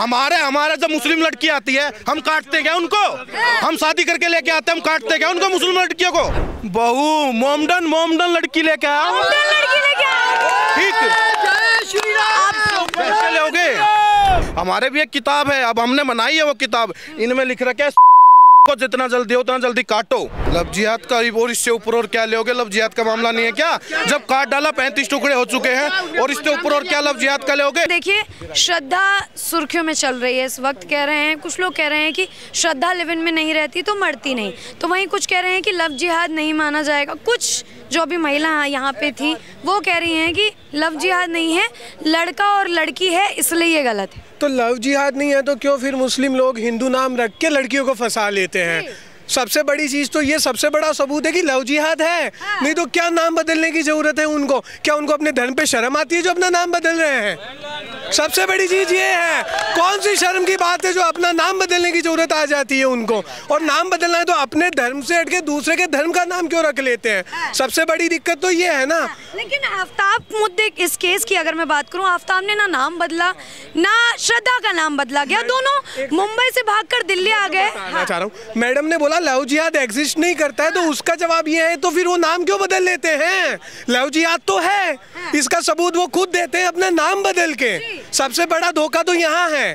हमारा जब मुस्लिम लड़की आती है हम काटते क्या उनको? हम शादी करके लेके आते हैं, हम काटते क्या उनको? मुस्लिम लड़कियों को बहू मोमडन लड़की लेके आओ, ठीक लोगे। हमारे भी एक किताब है, अब हमने बनाई है वो किताब, इनमें लिख रखे को जितना जल्दी हो उतना जल्दी काटो। लव जिहाद का और इससे ऊपर और क्या लोगे? लव जिहाद का मामला नहीं है क्या? जब काट डाला 35 टुकड़े हो चुके हैं और इससे ऊपर और क्या लव जिहाद का लोगे? देखिए श्रद्धा सुर्खियों में चल रही है इस वक्त। कह रहे हैं कुछ लोग, कह रहे हैं कि श्रद्धा लिव इन में नहीं रहती तो मरती नहीं, तो वहीं कुछ कह रहे हैं कि लव जिहाद नहीं माना जाएगा। कुछ जो भी महिला यहाँ पे थी वो कह रही हैं कि लव जिहाद नहीं है, लड़का और लड़की है इसलिए ये गलत है। तो लव जिहाद नहीं है तो क्यों फिर मुस्लिम लोग हिंदू नाम रख के लड़कियों को फंसा लेते हैं? सबसे बड़ी चीज़ तो ये सबसे बड़ा सबूत है कि लव जिहाद है। नहीं तो क्या नाम बदलने की ज़रूरत है उनको? क्या उनको अपने धर्म पे शर्म आती है जो अपना नाम बदल रहे हैं? सबसे बड़ी चीज़ ये है, कौन सी शर्म की बात है जो अपना नाम बदलने की ज़रूरत आ जाती है उनको? और नाम बदलना है तो अपने धर्म से हट के दूसरे के धर्म का नाम क्यों रख लेते हैं? सबसे बड़ी दिक्कत तो ये है ना। लेकिन आफ्ताब मुद्दे इस केस की अगर मैं बात करूँ, आफ्ताब ने ना नाम बदला ना श्रद्धा का नाम बदला गया, दोनों मुंबई से भाग कर दिल्ली आ गए। चाह रहा हूँ, मैडम ने बोला लव जिहाद एग्जिस्ट नहीं करता है, तो उसका जवाब ये है तो फिर वो नाम क्यों बदल लेते हैं? लव जिहाद तो है, इसका सबूत वो खुद देते हैं अपना नाम बदल के। सबसे बड़ा धोखा तो यहाँ है।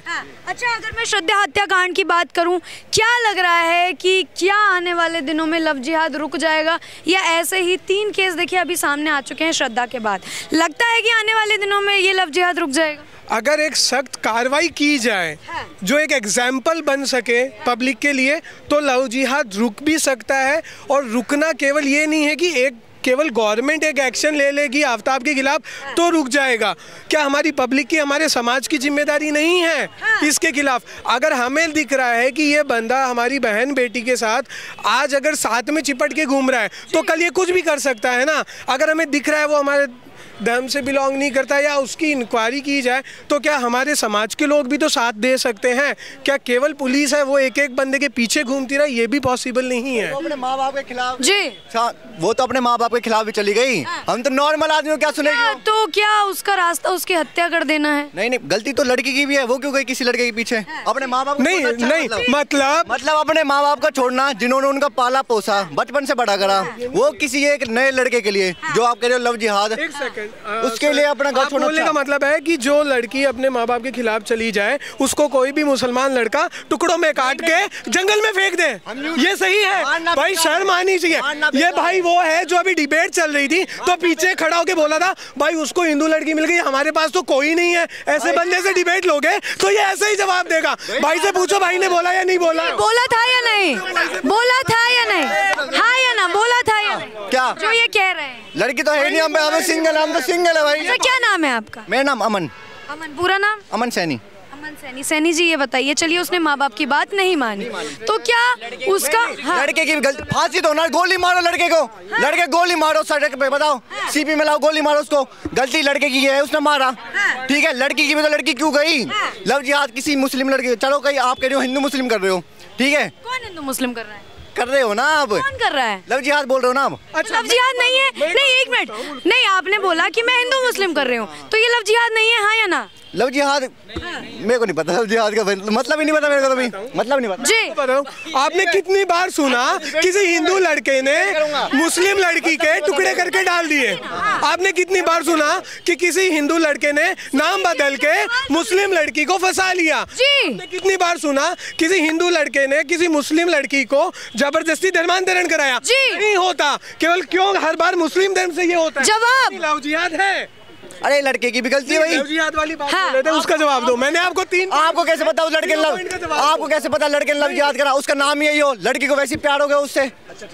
अच्छा, अगर मैं श्रद्धा हत्याकांड की बात करूँ, क्या लग रहा है कि क्या आने वाले दिनों में लव जिहाद रुक जाएगा या ऐसे ही 3 केस देखिए अभी सामने आ चुके हैं श्रद्धा के बाद, लगता है कि आने वाले दिनों में ये लव जिहाद रुक जाएगा? अगर एक सख्त कार्रवाई की जाए जो एक एग्जाम्पल बन सके पब्लिक के लिए तो लव जिहाद रुक भी सकता है। और रुकना केवल ये नहीं है कि केवल गवर्नमेंट एक एक्शन ले लेगी आफ्ताब के खिलाफ तो रुक जाएगा। क्या हमारी पब्लिक की, हमारे समाज की जिम्मेदारी नहीं है इसके खिलाफ? अगर हमें दिख रहा है कि ये बंदा हमारी बहन बेटी के साथ आज अगर साथ में चिपट के घूम रहा है तो कल ये कुछ भी कर सकता है ना। अगर हमें दिख रहा है वो हमारे धर्म से बिलोंग नहीं करता या उसकी इंक्वायरी की जाए तो क्या हमारे समाज के लोग भी तो साथ दे सकते हैं? क्या केवल पुलिस है वो एक बंदे के पीछे घूमती रहे? ये भी पॉसिबल नहीं है। वो अपने माँ बाप के खिलाफ जी, वो तो अपने माँ बाप के खिलाफ भी चली गई। हम तो नॉर्मल आदमी को क्या सुनेंगे? तो क्या उसका रास्ता उसकी हत्या कर देना है? नहीं, गलती तो लड़की की भी है, वो क्यों गई किसी लड़के के पीछे? अपने माँ बाप नहीं, मतलब अपने माँ बाप को छोड़ना जिन्होंने उनका पाला पोसा, बचपन से बड़ा करा, वो किसी एक नए लड़के के लिए जो आप कह रहे हो लव जिहाद, उसके लिए अपना घर छोड़ने का मतलब है कि जो लड़की अपने माँ बाप के खिलाफ चली जाए उसको कोई भी मुसलमान लड़का टुकड़ों में काट के जंगल में फेंक दे। ये सही है भाई, शर्म आनी चाहिए। ये भाई वो है जो अभी डिबेट चल रही थी तो पीछे खड़ा होके बोला था भाई उसको हिंदू लड़की मिल गई, हमारे पास तो कोई नहीं है। ऐसे बंदे से डिबेट लोगे तो ये ऐसे ही जवाब देगा। भाई से पूछो भाई ने बोला या नहीं बोला, बोला था या नहीं बोला था या नहीं, हाँ या ना बोला था या क्या जो ये कह रहे हैं? लड़की तो है नहीं, सिंगल हम तो सिंगल है भाई। अच्छा, क्या नाम है आपका? मेरा नाम अमन। अमन, पूरा नाम? अमन सैनी। सैनी जी ये बताइए, चलिए उसने माँ बाप की बात नहीं मानी तो क्या उसका लड़के की गलती? फांसी दो ना, गोली मारो लड़के को। लड़के गोली मारो सड़क पे, बताओ सीपी में लाओ, गोली मारो उसको। गलती लड़के की है, उसने मारा, ठीक है। लड़की की भी तो लड़की क्यों गई? लव जिहाद किसी मुस्लिम लड़के, चलो कहीं आप कह रहे हो हिंदू मुस्लिम कर रहे हो, ठीक है। कौन हिंदू मुस्लिम कर रहा है? कर रहे हो ना आप, कौन कर रहा है? लव जिहाद बोल रहे हो ना आप। अच्छा, लव जिहाद नहीं है। नहीं, एक मिनट, नहीं आपने बोला कि मैं हिंदू मुस्लिम कर रही हूँ तो ये लव जिहाद नहीं है, हाँ या ना? लव जिहाद मेरे को नहीं पता, लव जिहाद का मतलब ही नहीं पता मेरे को, तो मतलब नहीं पता जी। आपने कितनी बार सुना किसी हिंदू लड़के ने मुस्लिम लड़की के टुकड़े करके डाल दिए? आपने कितनी बार सुना कि किसी हिंदू लड़के ने नाम बदल के मुस्लिम लड़की को फंसा लिया? कितनी बार सुना किसी हिंदू लड़के ने किसी मुस्लिम लड़की को जबरदस्ती धर्मांतरण कराया? नहीं होता, केवल क्यों हर बार मुस्लिम धर्म से ये होता है? जवाब लव जिहाद है। अरे लड़के की भी गलती है भाई, हाँ। उसका जवाब दो। मैंने आपको 3, आपको कैसे पता उस लड़के लव, आपको कैसे पता लड़के लव जिहाद करा? उसका नाम यही हो, लड़की को वैसे प्यार हो गया उससे,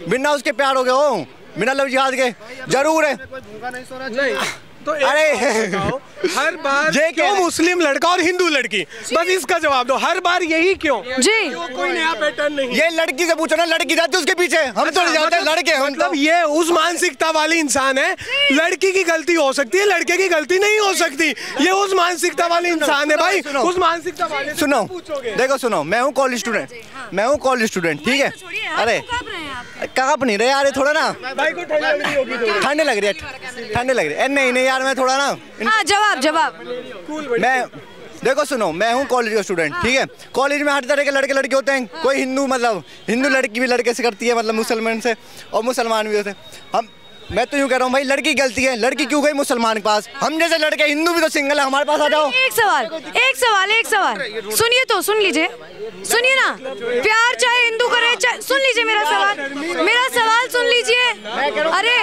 बिना उसके प्यार हो गया हो, बिना लव जिहाद के जरूर है। तो अरे हर बार ये क्यों मुस्लिम लड़का और हिंदू लड़की, बस इसका जवाब दो। हर बार यही क्यों जी? कोई नया पैटर्न नहीं। ये लड़की से पूछो ना, लड़की जाती है उसके पीछे, हम तो नहीं जाते लड़के। मतलब ये उस मानसिकता वाले इंसान है, लड़की की गलती हो सकती है लड़के की गलती नहीं हो सकती, ये उस मानसिकता वाले इंसान है भाई, उस मानसिकता वाले। सुनो देखो, सुनो, मैं हूँ कॉलेज स्टूडेंट, मैं हूँ कॉलेज स्टूडेंट, ठीक है। अरे काँप नहीं रहे यार, थोड़ा ना ठंडे लग रही है, ठंडे लग रही है। नहीं नहीं यार, मैं थोड़ा ना जवाब जवाब मैं देखो सुनो, मैं हूँ कॉलेज का स्टूडेंट, ठीक है। कॉलेज में हर तरह के लड़के लड़के होते हैं, कोई हिंदू मतलब हिंदू लड़की भी लड़के से करती है, मतलब मुसलमान से, और मुसलमान भी होते हैं। हम मैं तो यूँ कह रहा हूँ भाई लड़की गलती है, लड़की क्यों गई मुसलमान के पास? हम जैसे लड़के हिंदू भी तो सिंगल है, हमारे पास आ जाओ। एक सवाल सुनिए तो, सुनिए ना, प्यार चाहे हिंदू करे चाहे, सुन लीजिए मेरा सवाल सुन लीजिए, अरे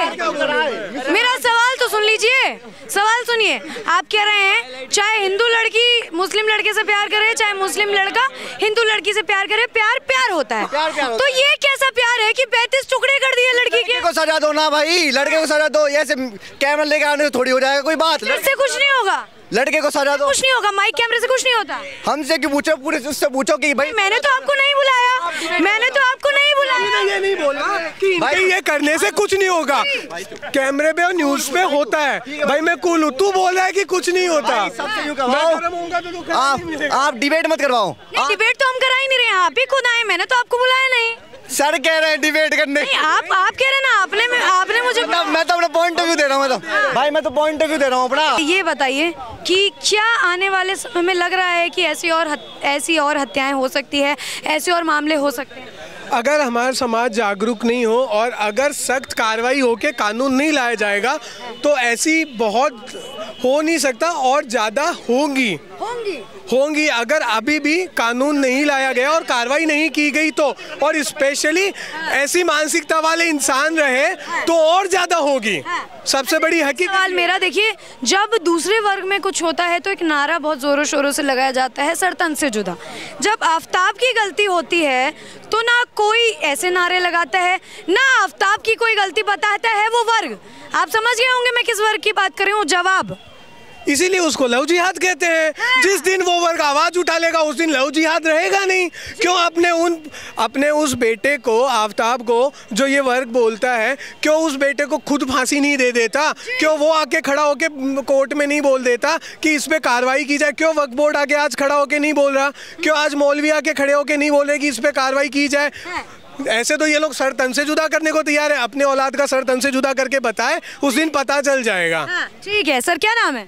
मेरा सवाल तो सुन लीजिए, सवाल सुनिए। आप कह रहे हैं चाहे हिंदू लड़की मुस्लिम लड़के से प्यार करे, चाहे मुस्लिम लड़का हिंदू लड़की से प्यार करे, प्यार प्यार होता है। तो ये कैसा प्यार है कि 35 टुकड़े कर दिए लड़की के? सजा दो ना भाई लड़के को, सजा दो। ऐसे कैमरा लेके आने से थोड़ी हो जाएगा कोई बात, इससे कुछ नहीं होगा। लड़के को सजा दो, कुछ नहीं होगा, माइक कैमरे से कुछ नहीं होता। हमसे क्यों पूछो, पूरे उससे पूछो कि भाई मैंने तो आपको नहीं बुलाया, मैंने तो आपको नहीं बुलाया, ये नहीं बोला भाई ये करने से कुछ नहीं होगा। कैमरे पे और न्यूज पे होता है भाई, मैं कूल हूँ, तू बोल रहा है कि कुछ नहीं होता। आप डिबेट मत करवाओ। डिबेट तो हम करा ही नहीं रहे, आप ही खुद आए, मैंने तो आपको बुलाया नहीं। सर कह रहे हैं डिबेट करने, आप कह रहे हैं ना, आपने मुझे, मैं तो अपना पॉइंट ऑफ व्यू दे रहा हूँ, भाई मैं तो पॉइंट ऑफ व्यू दे रहा हूँ अपना। ये बताइए कि क्या आने वाले समय में लग रहा है कि ऐसी और हत्याएं हो सकती है, ऐसे और मामले हो सकते हैं? अगर हमारा समाज जागरूक नहीं हो और अगर सख्त कार्रवाई होकर कानून नहीं लाया जाएगा तो ऐसी बहुत हो नहीं सकता, और ज़्यादा होंगी अगर अभी भी कानून नहीं लाया गया और कार्रवाई नहीं की गई तो, और स्पेशली ऐसी मानसिकता वाले इंसान रहे तो और ज़्यादा होगी। सबसे बड़ी हकीकत मेरा देखिए, जब दूसरे वर्ग में कुछ होता है तो एक नारा बहुत ज़ोरों शोरों से लगाया जाता है, सरतन से जुदा। जब आफ्ताब की गलती होती है तो ना कोई ऐसे नारे लगाता है, ना आफ्ताब की कोई गलती बताता है वो वर्ग। आप समझ गए होंगे मैं किस वर्ग की बात कर रही हूँ। जवाब, इसीलिए उसको लव जिहाद कहते हैं। जिस दिन वो वर्ग आवाज उठा लेगा उस दिन लव जिहाद रहेगा नहीं। क्यों आपने उस बेटे को, आफ्ताब को जो ये वर्ग बोलता है, क्यों उस बेटे को खुद फांसी नहीं दे देता? क्यों वो आके खड़ा होके कोर्ट में नहीं बोल देता कि इस पे कार्रवाई की जाए? क्यों वक्फ बोर्ड आके आज खड़ा होके नहीं बोल रहा? क्यों आज मौलवी आके खड़े होके नहीं बोल रहे कि इस पे कार्रवाई की जाए? ऐसे तो ये लोग सर तन से जुदा करने को तैयार है। अपने औलाद का सर तन से जुदा करके बताए, उस दिन पता चल जाएगा। ठीक है सर, क्या नाम है?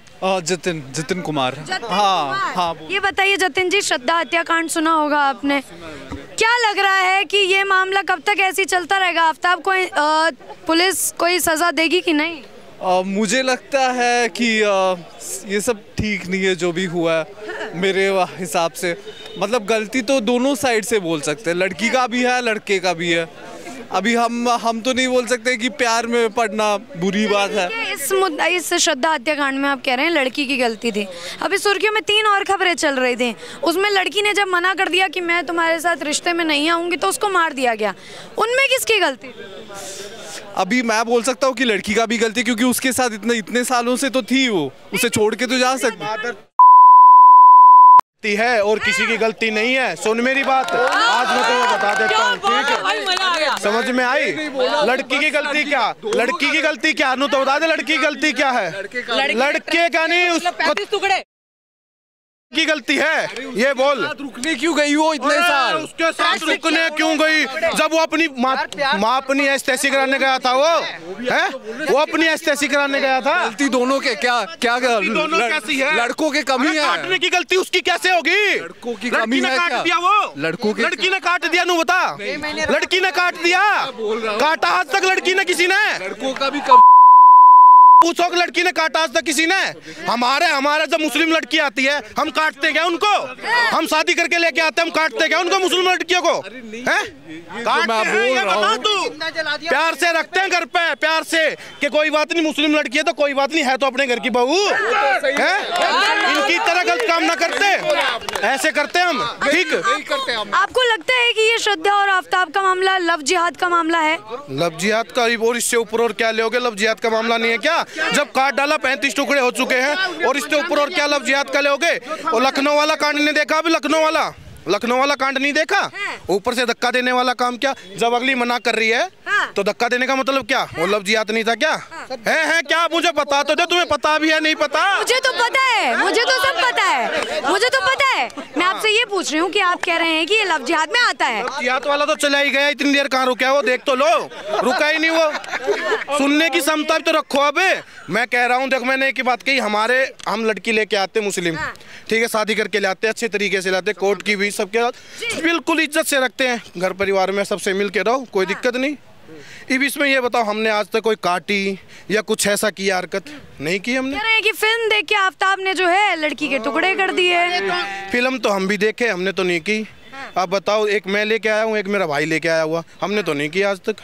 जतिन कुमार। हाँ। ये बताइए जतिन जी, श्रद्धा हत्याकांड सुना होगा आपने, क्या लग रहा है कि ये मामला कब तक ऐसे चलता रहेगा? आफ्ताब को पुलिस कोई सजा देगी कि नहीं? मुझे लगता है कि ये सब ठीक नहीं है जो भी हुआ है। मेरे हिसाब से मतलब गलती तो दोनों साइड से बोल सकते हैं, लड़की का भी है लड़के का भी है। अभी हम तो नहीं बोल सकते कि प्यार में पड़ना बुरी बात है। इस श्रद्धा हत्याकांड में आप कह रहे हैं लड़की की गलती थी। अभी सुर्खियों में 3 और खबरें चल रही थी, उसमें लड़की ने जब मना कर दिया कि मैं तुम्हारे साथ रिश्ते में नहीं आऊँगी तो उसको मार दिया गया। उनमें किसकी गलती? अभी मैं बोल सकता हूँ कि लड़की का भी गलती, क्योंकि उसके साथ इतने सालों से तो थी, वो उसे छोड़ के तो जा सकती है और किसी की गलती नहीं है। सुन मेरी बात, आज मैं तुम्हें बता देता हूँ, ठीक है? समझ में आई? लड़की की गलती क्या, लड़की की गलती क्या नू तो बता दे, लड़की की गलती क्या है? लड़के का नहीं, उस की गलती है। ये बोल, रुकने क्यों गई वो इतने साल? उसके साथ रुकने क्यों गई जब वो अपनी माँ अपनी एस्टेसी कराने गया था? वो अपनी एस्टेसी कराने गया था। गलती दोनों के क्या दोनों कैसी है? लड़कों के कमी है। काटने की गलती उसकी कैसे होगी? लड़कों की कमी है, काट दिया वो, लड़की ने काट दिया, नू बता, लड़की ने काट दिया, काटा आज तक लड़की ने किसी ने? लड़कों का भी पूछो कि लड़की ने काटा आज तक किसी ने? हमारे जब मुस्लिम लड़की आती है हम काटते क्या उनको? हम शादी करके लेके आते हैं, हम काटते क्या उनको मुस्लिम लड़कियों को? प्यार से रखते हैं घर पे, प्यार से कि कोई बात नहीं मुस्लिम लड़की है तो कोई बात नहीं, है तो अपने घर की बहू है, इनकी तरह गलत काम ना करते, ऐसे करते हम, ठीक? आपको लगता है कि ये श्रद्धा और आफ्ताब का मामला लव जिहाद का मामला है? लव जिहाद का, और इससे ऊपर और क्या लोगे? लव जिहाद का मामला नहीं है क्या? जब काट डाला 35 टुकड़े हो चुके हैं और इसके ऊपर और क्या लव जिहाद का लोगे? और लखनऊ वाला कांड ने देखा, अभी लखनऊ वाला कांड नहीं देखा? ऊपर से धक्का देने वाला काम क्या? जब अगली मना कर रही है तो धक्का देने का मतलब क्या? वो लव जिहाद नहीं था क्या? हैं क्या? मुझे बता तो दे, तुम्हें पता भी है नहीं पता? मुझे तो पता है, मुझे तो सब पता है, मुझे तो पता है। मैं आपसे ये पूछ रही हूँ कि आप कह रहे हैं कि ये लव जिहाद में आता है। जिहाद वाला तो चला ही गया, इतनी देर कहाँ रुका है वो? देख तो लो, रुका ही नहीं वो। सुनने की क्षमता तो रखो। अब मैं कह रहा हूँ, देख मैंने एक बात कही, हम लड़की लेके आते मुस्लिम, ठीक है, शादी करके लाते हैं, अच्छे तरीके से लाते हैं, कोर्ट की भी सबके साथ बिल्कुल इज्जत से रखते हैं, घर परिवार में सबसे मिल के रहो, कोई दिक्कत नहीं। इब इसमें ये बताओ, हमने आज तक कोई काटी या कुछ ऐसा किया हरकत नहीं की हमने। कह रहे हैं कि फिल्म देख के आफताब ने जो है लड़की के टुकड़े कर दिए। फिल्म तो हम भी देखे, हमने तो नहीं की। आप बताओ, एक मैं लेके आया हूँ, एक मेरा भाई लेके आया हुआ, हमने तो नहीं की आज तक।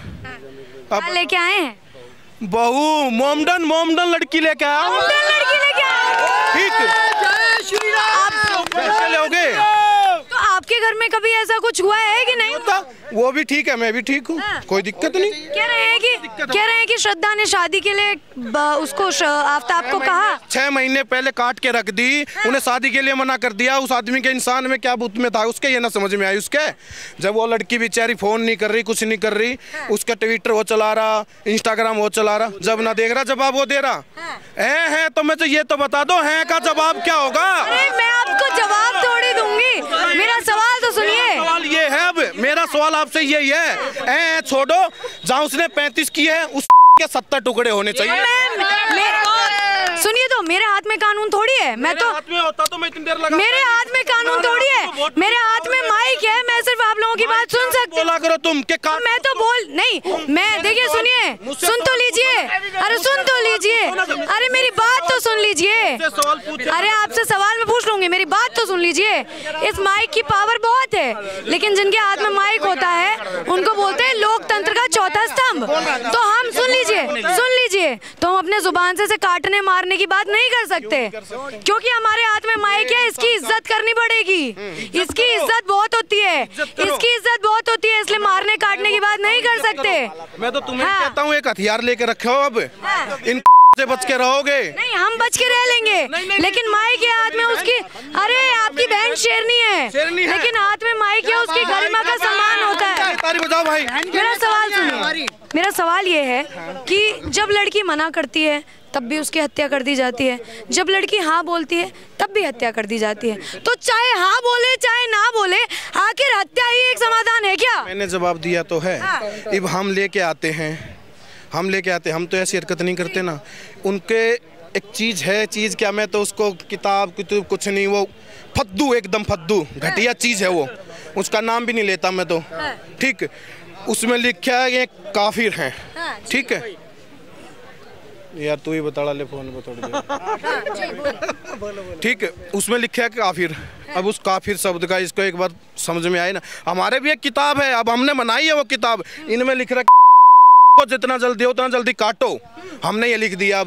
आप लेके आए हैं? बहू मोमडन, मोमडन लड़की लेके आया हूँ। आपके घर में कभी ऐसा कुछ हुआ है कि नहीं? वो भी ठीक है, मैं भी ठीक हूँ, कोई दिक्कत नहीं। कह रहे हैं कि श्रद्धा ने शादी के लिए उसको आफताब को कहा, 6 महीने पहले काट के रख दी, उन्हें शादी के लिए मना कर दिया। उस आदमी के इंसान में क्या भूत में था उसके, ये ना समझ में आई उसके। जब वो लड़की बेचारी फोन नहीं कर रही, कुछ नहीं कर रही, उसका ट्विटर वो चला रहा, इंस्टाग्राम वो चला रहा, जब ना देख रहा जवाब वो दे रहा है। तो मैं तो ये तो बता दो, है का जवाब क्या होगा? मैं आपको जवाब थोड़ी दूंगी, मेरा सवाल तो सुनिए। सवाल ये है, अब मेरा सवाल आपसे यही है, छोड़ो जहाँ उसने 35 की है उस के 70 टुकड़े होने चाहिए। सुनिए तो, मेरे हाथ में कानून थोड़ी है, मैं तो हाथ में होता तो मैं इतनी देर लगा। मेरे हाथ में कानून थोड़ी है, मेरे हाथ में माइक है, मैं सिर्फ आप लोगों की बात सुन सकती हूँ। बोला करो तुम के कान, मैं तो बोल नहीं, मैं देखिए सुनिए, सुन तो लीजिए, अरे सुन तो लीजिए, अरे मेरी बात तो सुन लीजिए, अरे आपसे सवाल मैं पूछ लूंगी, मेरी बात तो सुन लीजिए। इस माइक की पावर बहुत है, लेकिन जिनके हाथ में माइक होता है उनको बोलते हैं लोकतंत्र का चौथा स्तंभ। तो हम सुन लीजिए तो हम अपने जुबान से काटने मारने की बात नहीं कर सकते, क्योंकि हमारे हाथ में माइक है, इसकी इज्जत करनी पड़ेगी, इसकी इज्जत बहुत होती है, इसकी इज्जत बहुत होती है, इसलिए मारने काटने की बात नहीं कर सकते। मैं तो तुम्हें कहता हूँ, एक हथियार लेके रखे हो, अब इन से बच के रहोगे? नहीं, हम बच के रह लेंगे, लेकिन माइक के हाथ में उसकी, अरे आपकी बहन शेरनी है, लेकिन हाथ में माइक है, उसकी गरिमा का सम्मान होता है। ताली बजाओ भाई। मेरा सवाल सुनिए, मेरा सवाल ये है कि जब लड़की मना करती है तब भी उसकी हत्या कर दी जाती है, जब लड़की हाँ बोलती है तब भी हत्या कर दी जाती है, तो चाहे हाँ बोले चाहे ना बोले, आखिर हत्या ही एक समाधान है क्या? मैंने जवाब दिया तो है। अब हम लेके आते हैं, हम तो ऐसी हरकत नहीं करते ना। उनके एक चीज़ है, चीज़ क्या, मैं तो उसको किताब कितुब कुछ नहीं, वो फद्दू, एकदम फद्दू घटिया चीज़ है वो, उसका नाम भी नहीं लेता मैं तो, ठीक। उसमें लिखा है ये काफिर हैं, ठीक है यार, तू ही बता ले फोन पे थोड़ी देर, ठीक है। उसमें लिखा है काफिर, अब उस काफिर शब्द का इसको एक बार समझ में आए ना। हमारे भी एक किताब है, अब हमने बनाई है वो किताब, इनमें लिख रहा है को जितना जल्दी हो उतना जल्दी काटो, हमने ये लिख दिया।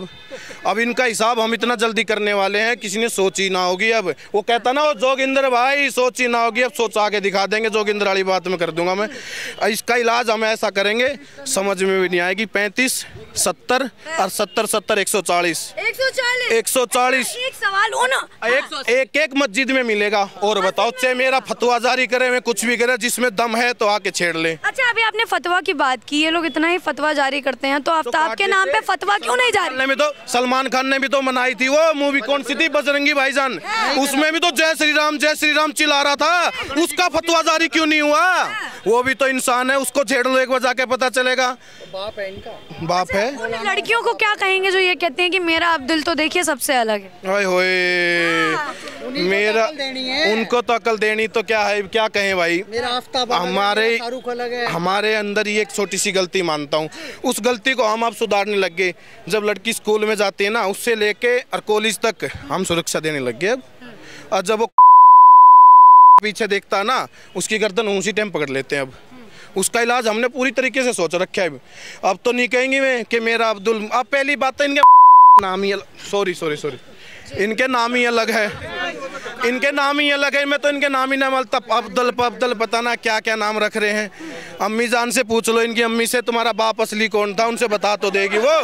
अब इनका हिसाब हम इतना जल्दी करने वाले हैं, किसी ने सोची ना होगी। अब वो कहता ना वो जोगिंदर भाई, सोची ना होगी, अब सोचा के दिखा देंगे, जोगिंदर वाली बात में कर दूंगा मैं। इसका इलाज हम ऐसा करेंगे, समझ में भी नहीं आएगी। 35, 70 और 70, 70 140 एक मस्जिद में मिलेगा। और बताओ, चाहे मेरा फतवा जारी करे, मैं कुछ भी करे, जिसमें दम है तो आके छेड़ ले। अच्छा, अभी आपने फतवा की बात की, ये लोग इतना ही फतवा जारी करते हैं, तो आफताब के नाम पे फतवा क्यों नहीं जारी? सलमान खान ने भी तो मनाई थी वो मूवी, कौन सी थी, बजरंगी भाईजान, उसमें भी तो जय श्री राम चिल्ला रहा था, उसका फतवा जारी क्यों नहीं हुआ? वो भी तो इंसान है, उसको छेड़ लो, एक बार जाके पता चलेगा। बाप है इनका, बाप है। लड़कियों को क्या कहेंगे जो ये कहते हैं कि मेरा अब दिल तो देखिए सबसे अलग है? ओए होए, मेरा उनको तो अकल देनी तो क्या है, क्या कहें भाई। हमारे अंदर ये एक छोटी सी गलती मानता हूँ, उस गलती को हम आप सुधारने लग गए। जब लड़की स्कूल में जाती है ना, उससे लेके और कॉलेज तक हम सुरक्षा देने लग गए अब। और जब वो पीछे देखता है ना, उसकी गर्दन उसी टाइम पकड़ लेते हैं। अब उसका इलाज हमने पूरी तरीके से सोच रखा है। अब तो नहीं कहेंगे मैं कि मेरा अब्दुल। अब पहली बात तो इनके नाम ही, सॉरी, इनके नाम ही अलग है। इनके नाम ही अलग है, मैं तो इनके नाम ही ना मालता। अब्दुल पब्दुल पता ना क्या क्या नाम रख रहे हैं। अम्मी जान से पूछ लो, इनकी अम्मी से, तुम्हारा बाप असली कौन था, उनसे बता तो देगी वो।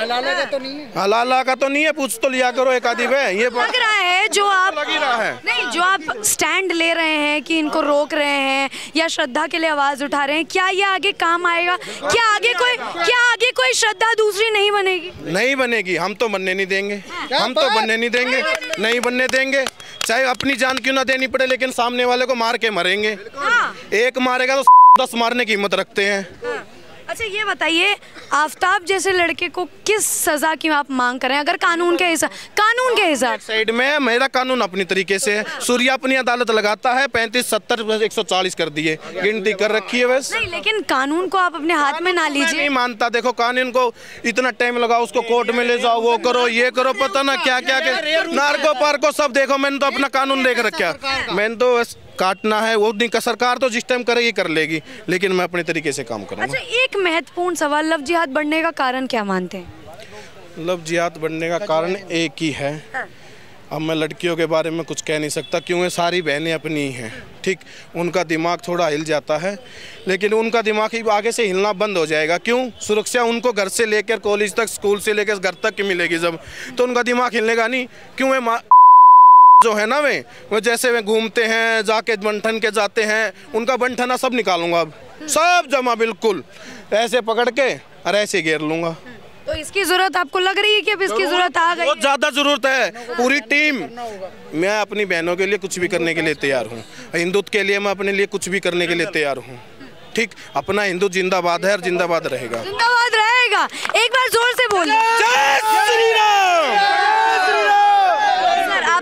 हलाला का तो नहीं है, हलाला का तो नहीं है, पूछ तो लिया करो एक आदि पे। ये लग रहा है जो आप लग ही रहा है नहीं, जो आप स्टैंड ले रहे हैं कि इनको रोक रहे हैं या श्रद्धा के लिए आवाज उठा रहे हैं, क्या ये आगे काम आएगा? क्या आगे कोई, क्या आगे कोई श्रद्धा दूसरी नहीं बनेगी? नहीं बनेगी, हम तो बनने नहीं देंगे, हम तो बनने नहीं देंगे, नहीं बनने देंगे, चाहे अपनी जान क्यों ना देनी पड़े, लेकिन सामने वाले को मार के मरेंगे। एक मारेगा तो 10 मारने की हिम्मत रखते हैं। अच्छा ये बताइए, आफताब जैसे लड़के को किस सजा की आप मांग करें? अगर कानून के हिसाब, कानून के हिसाब साइड में, मेरा कानून अपनी तरीके से है। सूर्या अपनी अदालत लगाता है, 35, 70, 140 कर दिए, गिनती कर रखी है बस। नहीं लेकिन कानून को आप अपने हाथ में ना लीजिए। नहीं मानता, देखो कानून को इतना टाइम लगाओ, उसको कोर्ट में ले जाओ, वो करो ये करो, पता ना क्या क्या नार्को पार्को सब। देखो मैंने तो अपना कानून देख रखा, मैंने तो काटना है वो नहीं का, सरकार तो जिस टाइम करेगी कर लेगी, लेकिन मैं अपने तरीके से काम करूँगा। अच्छा एक महत्वपूर्ण सवाल, लव जिहाद बढ़ने का कारण क्या मानते हैं? लव जिहाद बढ़ने का कारण एक ही है। अब मैं लड़कियों के बारे में कुछ कह नहीं सकता क्योंकि सारी बहनें अपनी ही हैं, ठीक, उनका दिमाग थोड़ा हिल जाता है, लेकिन उनका दिमाग ही आगे से हिलना बंद हो जाएगा। क्यों? सुरक्षा उनको घर से लेकर कॉलेज तक, स्कूल से लेकर घर तक मिलेगी, जब तो उनका दिमाग हिलनेगा नहीं। क्यों? जो है ना वे, वो जैसे वे घूमते हैं, जाके बंठन के जाते हैं, उनका बंठना सब निकालूंगा, अब सब जमा बिल्कुल, ऐसे पकड़ के और ऐसे घेर लूंगा। तो इसकी जरूरत आपको लग रही है कि अब इसकी जरूरत आ गई? बहुत ज़्यादा जरूरत है, पूरी टीम। मैं अपनी बहनों के लिए कुछ भी करने के लिए तैयार हूँ, हिंदुत्व के लिए मैं अपने लिए कुछ भी करने के लिए तैयार हूँ, ठीक। अपना हिंदू जिंदाबाद है और जिंदाबाद रहेगा, जिंदाबाद रहेगा। एक बार जोर से बोलिए।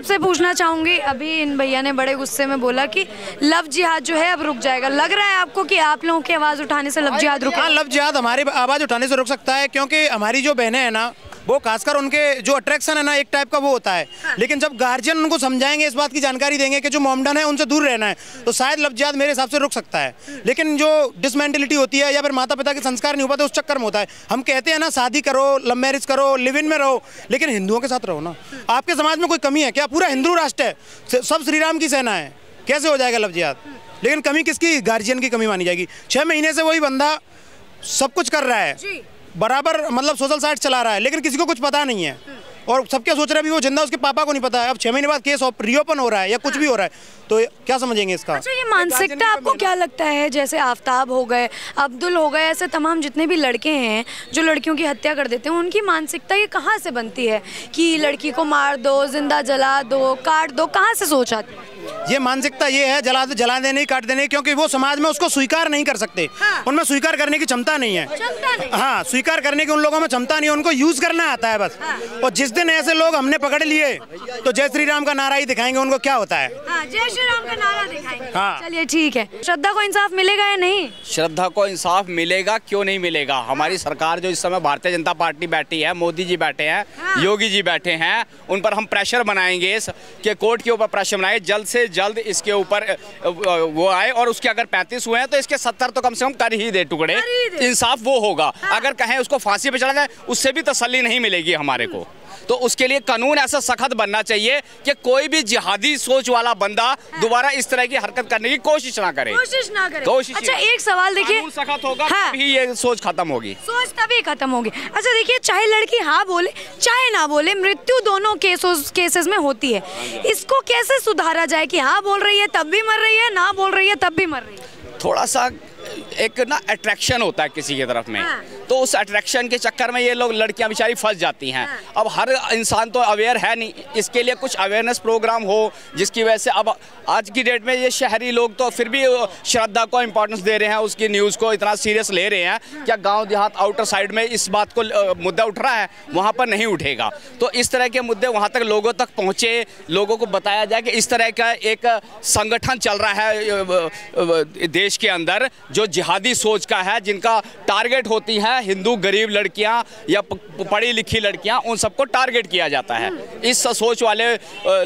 आपसे पूछना चाहूंगी, अभी इन भैया ने बड़े गुस्से में बोला कि लव जिहाद जो है अब रुक जाएगा, लग रहा है आपको कि आप लोगों की आवाज उठाने से लव जिहाद रुकेगा? लव जिहाद हमारी आवाज उठाने से रुक सकता है, क्योंकि हमारी जो बहनें हैं ना, वो खासकर उनके जो अट्रैक्शन है ना, एक टाइप का वो होता है। लेकिन जब गार्जियन उनको समझाएंगे, इस बात की जानकारी देंगे कि जो मोमडन है उनसे दूर रहना है, तो शायद लव जिहाद मेरे हिसाब से रुक सकता है। लेकिन जो डिसमेंटलिटी होती है या फिर माता पिता के संस्कार नहीं हो पाते, उस चक्कर में होता है। हम कहते हैं ना, शादी करो, लव मैरिज करो, लिव इन में रहो, लेकिन हिंदुओं के साथ रहो ना। आपके समाज में कोई कमी है क्या? पूरा हिंदू राष्ट्र है, सब श्री राम की सेना है, कैसे हो जाएगा लव जिहाद? लेकिन कमी किसकी? गार्जियन की कमी मानी जाएगी। 6 महीने से वही बंदा सब कुछ कर रहा है, बराबर मतलब सोशल साइट चला रहा है, लेकिन किसी को कुछ पता नहीं है, और सब क्या सोच रहा है भी वो जिंदा, उसके पापा को नहीं पता है। अब 6 महीने बाद केस रीओपन हो रहा है या कुछ भी हो रहा है, तो क्या समझेंगे इसका? अच्छा ये मानसिकता आपको क्या लगता है, जैसे आफताब हो गए, अब्दुल हो गए, ऐसे तमाम जितने भी लड़के हैं जो लड़कियों की हत्या कर देते हैं, उनकी मानसिकता ये कहाँ से बनती है कि लड़की को मार दो, जिंदा जला दो, काट दो, कहाँ से सोच आती है? ये मानसिकता ये है, जला देने, काट देने, क्योंकि वो समाज में उसको स्वीकार नहीं कर सकते, उनमें स्वीकार करने की क्षमता नहीं है। हाँ, स्वीकार करने की उन लोगों में क्षमता नहीं है, उनको यूज करना आता है बस। और जिस दिन ऐसे लोग हमने पकड़ लिए तो जय श्री राम का नारा ही दिखाएंगे, उनको क्या होता है, जय श्री राम का नारा दिखाएंगे। हाँ। चलिए ठीक है, श्रद्धा को इंसाफ मिलेगा या नहीं? श्रद्धा को इंसाफ मिलेगा, क्यों नहीं मिलेगा। हमारी सरकार जो इस समय भारतीय जनता पार्टी बैठी है, मोदी जी बैठे हैं, हाँ। योगी जी बैठे हैं, उन पर हम प्रेशर बनाएंगे कि कोर्ट के ऊपर प्रेशर बनाए, जल्द से जल्द इसके ऊपर वो आए, और उसके अगर 35 हुए हैं तो इसके 70 तो कम से कम कर ही दे टुकड़े, इंसाफ वो होगा। अगर कहें उसको फांसी पे चढ़ा जाए, उससे भी तसल्ली नहीं मिलेगी हमारे को, तो उसके लिए कानून ऐसा सख्त बनना चाहिए कि कोई भी जिहादी सोच वाला बंदा दोबारा इस तरह की हरकत करने की कोशिश ना करे, कोशिश ना करे, कोशिश। अच्छा एक सवाल देखिए, कानून सख्त होगा तभी ये सोच खत्म होगी, सोच तभी खत्म होगी। अच्छा देखिए, चाहे लड़की हाँ बोले चाहे ना बोले, मृत्यु दोनों केसेस में होती है, इसको कैसे सुधारा जाए कि हाँ बोल रही है तब भी मर रही है, ना बोल रही है तब भी मर रही है? थोड़ा सा एक ना अट्रैक्शन होता है किसी की तरफ में, तो उस अट्रैक्शन के चक्कर में ये लोग लड़कियां बेचारी फंस जाती हैं। अब हर इंसान तो अवेयर है नहीं, इसके लिए कुछ अवेयरनेस प्रोग्राम हो, जिसकी वजह से अब आज की डेट में ये शहरी लोग तो फिर भी श्रद्धा को इम्पोर्टेंस दे रहे हैं, उसकी न्यूज़ को इतना सीरियस ले रहे हैं। क्या गाँव देहात आउटर साइड में इस बात को मुद्दा उठ रहा है, वहाँ पर नहीं उठेगा। तो इस तरह के मुद्दे वहाँ तक लोगों तक पहुँचे, लोगों को बताया जाए कि इस तरह का एक संगठन चल रहा है देश के अंदर जो जिहादी सोच का है, जिनका टारगेट होती है हिंदू गरीब लड़कियां या पढ़ी लिखी लड़कियां, उन सबको टारगेट किया जाता है। इस सोच वाले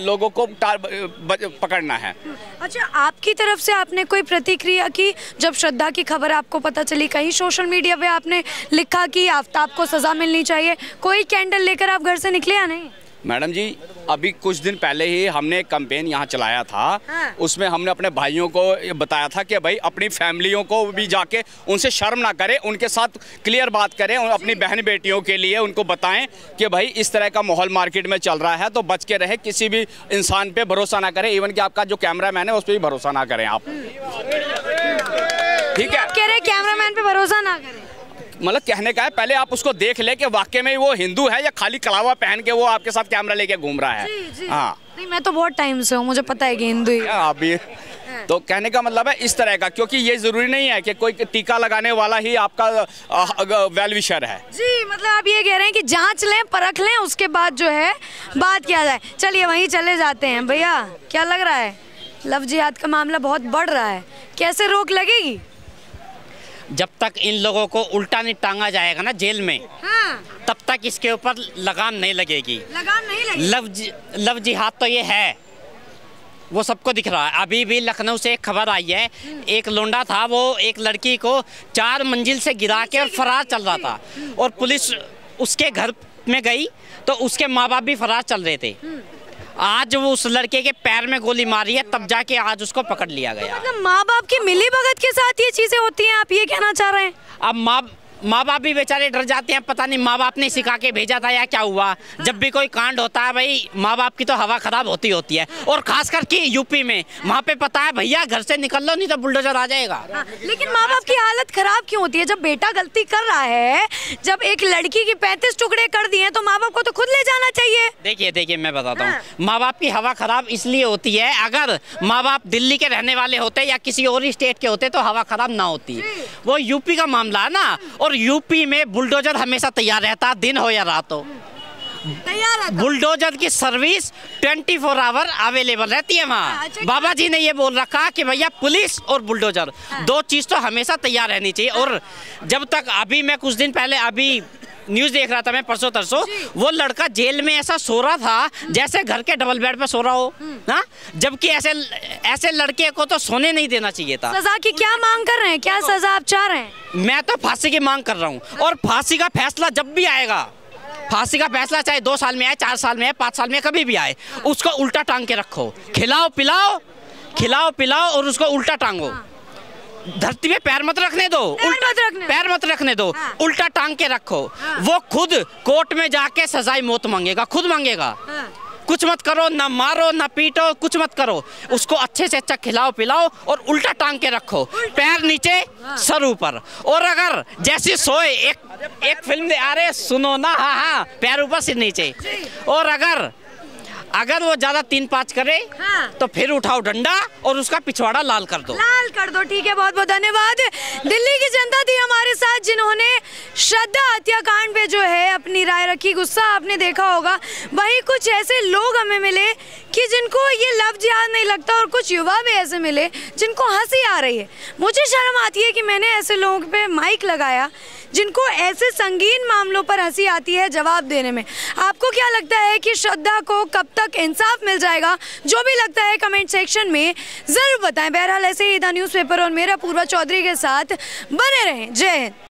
लोगों को पकड़ना है। अच्छा आपकी तरफ से आपने कोई प्रतिक्रिया की जब श्रद्धा की खबर आपको पता चली? कहीं सोशल मीडिया पे आपने लिखा कि आफताब को सज़ा मिलनी चाहिए, कोई कैंडल लेकर आप घर से निकले या नहीं? मैडम जी अभी कुछ दिन पहले ही हमने एक कैंपेन यहाँ चलाया था, हाँ। उसमें हमने अपने भाइयों को बताया था कि भाई अपनी फैमिलियों को भी जाके उनसे शर्म ना करें, उनके साथ क्लियर बात करें, अपनी बहन बेटियों के लिए उनको बताएं कि भाई इस तरह का माहौल मार्केट में चल रहा है तो बच के रहे, किसी भी इंसान पे भरोसा ना करें, इवन कि आपका जो कैमरामैन है उस पर भी भरोसा ना करें आप, ठीक है? कह रहे कैमरामैन पे भरोसा ना करें, मतलब कहने का है पहले आप उसको देख ले कि वाकई में वो हिंदू है या खाली कलावा पहन के वो आपके साथ कैमरा लेके घूम रहा है। हाँ नहीं, मैं तो बहुत टाइम से हूँ, मुझे पता है कि हिंदू ही आप भी, तो कहने का मतलब है इस तरह का, क्योंकि ये जरूरी नहीं है कि कोई टीका लगाने वाला ही आपका वेल विशर है जी। मतलब आप ये कह रहे हैं कि जांच लें, परख लें, उसके बाद जो है बात किया जाए। चलिए वहीं चले जाते हैं। भैया क्या लग रहा है, लव जिहाद का मामला बहुत बढ़ रहा है, कैसे रोक लगेगी? जब तक इन लोगों को उल्टा नहीं टांगा जाएगा ना जेल में, हाँ। तब तक इसके ऊपर लगाम नहीं लगेगी, लगाम नहीं लगेगी। लव जिहाद तो ये है, वो सबको दिख रहा है। अभी भी लखनऊ से एक खबर आई है, एक लोंडा था वो एक लड़की को 4 मंजिल से गिरा के और फरार चल रहा था, और पुलिस उसके घर में गई तो उसके माँ बाप भी फरार चल रहे थे। आज वो उस लड़के के पैर में गोली मारी है, तब जाके आज उसको पकड़ लिया गया। तो मतलब माँ बाप की मिली भगत के साथ ये चीजें होती हैं, आप ये कहना चाह रहे हैं? अब माँ बाप भी बेचारे डर जाते हैं, पता नहीं माँ बाप ने सिखा के भेजा था या क्या हुआ। जब भी कोई कांड होता है भाई, माँ बाप की तो हवा खराब होती है, और खासकर कि यूपी में वहाँ पे पता है भैया घर से निकल लो नहीं तो बुलडोजर आ जाएगा। लेकिन माँ बाप की हालत खराब क्यों होती है? जब बेटा गलती कर रहा है, जब एक लड़की की 35 टुकड़े कर दिए तो माँ बाप को तो खुद ले जाना चाहिए। देखिए मैं बताता हूँ, माँ बाप की हवा खराब इसलिए होती है, अगर माँ बाप दिल्ली के रहने वाले होते या किसी और स्टेट के होते तो हवा खराब ना होती। वो यूपी का मामला है ना, और यूपी में बुलडोजर हमेशा तैयार रहता, दिन हो या रात हो तैयार रहता। बुलडोजर की सर्विस 24 आवर अवेलेबल रहती है वहाँ। बाबा जी ने ये बोल रखा कि भैया पुलिस और बुलडोजर, हाँ। 2 चीज़ तो हमेशा तैयार रहनी चाहिए। और जब तक अभी मैं कुछ दिन पहले अभी न्यूज़ देख रहा था, मैं परसों तरसों, वो लड़का जेल में ऐसा सो रहा था जैसे घर के डबल बेड पे सो रहा हो ना, जबकि ऐसे लड़के को तो सोने नहीं देना चाहिए था। सजा की क्या मांग कर रहे हैं, क्या सजा आप चाह रहे हैं? मैं तो फांसी की मांग कर रहा हूँ, और फांसी का फैसला जब भी आएगा, फांसी का फैसला चाहे 2 साल में आए, 4 साल में आए, 5 साल में, कभी भी आए, उसको उल्टा टांग के रखो। खिलाओ पिलाओ और उसको उल्टा टांगो, धरती में पैर मत रखने दो, पैर मत रखने दो, हाँ। उल्टा टांग के रखो, हाँ। वो खुद कोर्ट में जाके सजाए मौत मांगेगा, खुद मांगेगा, हाँ। कुछ मत करो, ना मारो ना पीटो, कुछ मत करो, हाँ। उसको अच्छे से अच्छा खिलाओ पिलाओ और उल्टा टांग के रखो, पैर नीचे, हाँ। सर ऊपर। और अगर जैसे सोए, एक फिल्म अरे सुनो ना, हाँ, पैर ऊपर सिर नीचे। और अगर वो ज्यादा 3-5 करे, हाँ। तो फिर उठाओ डंडा और उसका पिछवाड़ा लाल कर दो। ठीक है, बहुत बहुत धन्यवाद। दिल्ली की जनता थी हमारे साथ, जिन्होंने श्रद्धा हत्याकांड पे जो है अपनी राय रखी। गुस्सा आपने देखा होगा, वही कुछ ऐसे लोग हमें मिले कि जिनको ये लव जिहाद नहीं लगता, और कुछ युवा भी ऐसे मिले जिनको हंसी आ रही है। मुझे शर्म आती है कि मैंने ऐसे लोगों पर माइक लगाया जिनको ऐसे संगीन मामलों पर हंसी आती है जवाब देने में। आपको क्या लगता है कि श्रद्धा को कब तक इंसाफ मिल जाएगा? जो भी लगता है कमेंट सेक्शन में जरूर बताएं। बहरहाल ऐसे ही द न्यूज़पेपर और मेरा पूर्वा चौधरी के साथ बने रहें। जय हिंद।